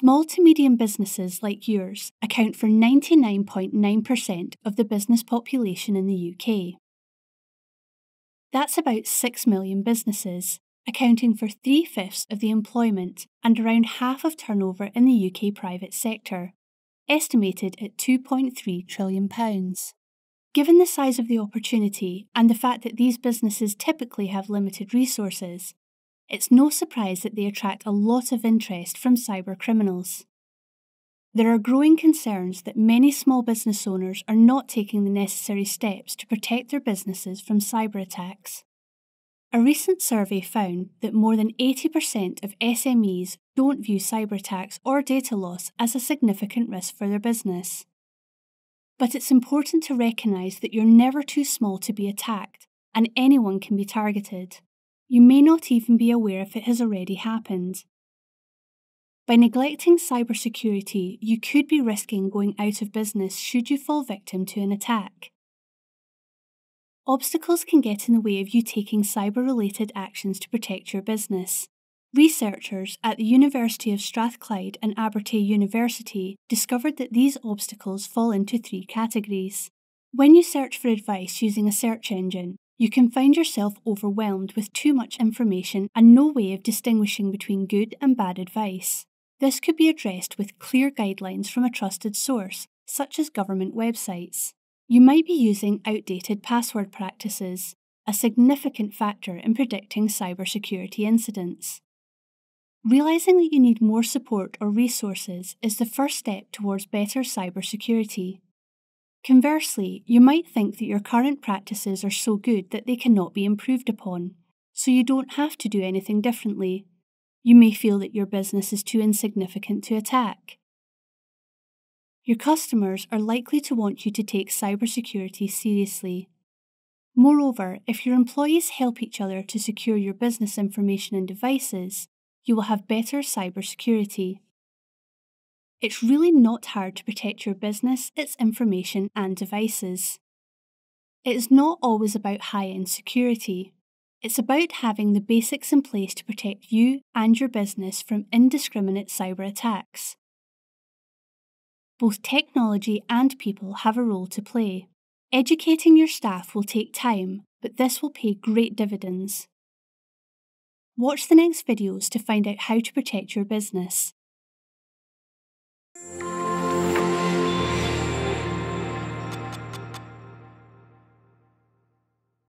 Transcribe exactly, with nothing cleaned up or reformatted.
Small to medium businesses like yours account for ninety-nine point nine percent of the business population in the U K. That's about six million businesses, accounting for three-fifths of the employment and around half of turnover in the U K private sector, estimated at two point three trillion pounds. Given the size of the opportunity and the fact that these businesses typically have limited resources, it's no surprise that they attract a lot of interest from cyber criminals. There are growing concerns that many small business owners are not taking the necessary steps to protect their businesses from cyber attacks. A recent survey found that more than eighty percent of S M Es don't view cyber attacks or data loss as a significant risk for their business. But it's important to recognise that you're never too small to be attacked, and anyone can be targeted. You may not even be aware if it has already happened. By neglecting cybersecurity, you could be risking going out of business should you fall victim to an attack. Obstacles can get in the way of you taking cyber-related actions to protect your business. Researchers at the University of Strathclyde and Abertay University discovered that these obstacles fall into three categories. When you search for advice using a search engine, you can find yourself overwhelmed with too much information and no way of distinguishing between good and bad advice. This could be addressed with clear guidelines from a trusted source, such as government websites. You might be using outdated password practices, a significant factor in predicting cybersecurity incidents. Realising that you need more support or resources is the first step towards better cybersecurity. Conversely, you might think that your current practices are so good that they cannot be improved upon, so you don't have to do anything differently. You may feel that your business is too insignificant to attack. Your customers are likely to want you to take cybersecurity seriously. Moreover, if your employees help each other to secure your business information and devices, you will have better cybersecurity. It's really not hard to protect your business, its information and devices. It is not always about high-end security. It's about having the basics in place to protect you and your business from indiscriminate cyber attacks. Both technology and people have a role to play. Educating your staff will take time, but this will pay great dividends. Watch the next videos to find out how to protect your business.